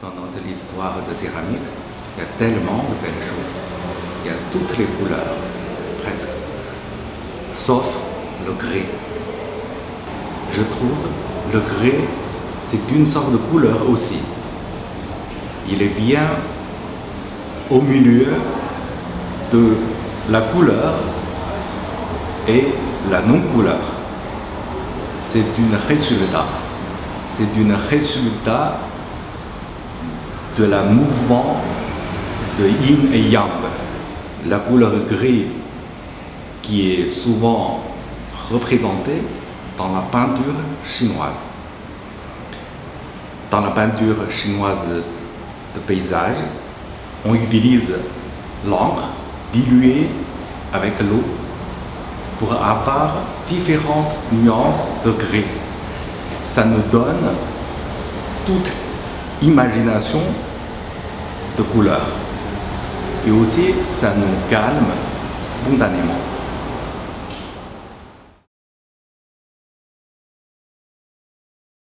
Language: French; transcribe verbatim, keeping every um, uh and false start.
Pendant de l'histoire de céramique, il y a tellement de belles choses. Il y a toutes les couleurs, presque, sauf le grès. Je trouve le grès, c'est une sorte de couleur aussi. Il est bien au milieu de la couleur et la non-couleur. C'est un résultat. C'est un résultat de la mouvement de yin et yang. La couleur gris qui est souvent représentée dans la peinture chinoise. Dans la peinture chinoise de paysage, on utilise l'encre diluée avec l'eau pour avoir différentes nuances de gris. Ça nous donne toute imagination de couleurs. Et aussi, ça nous calme spontanément.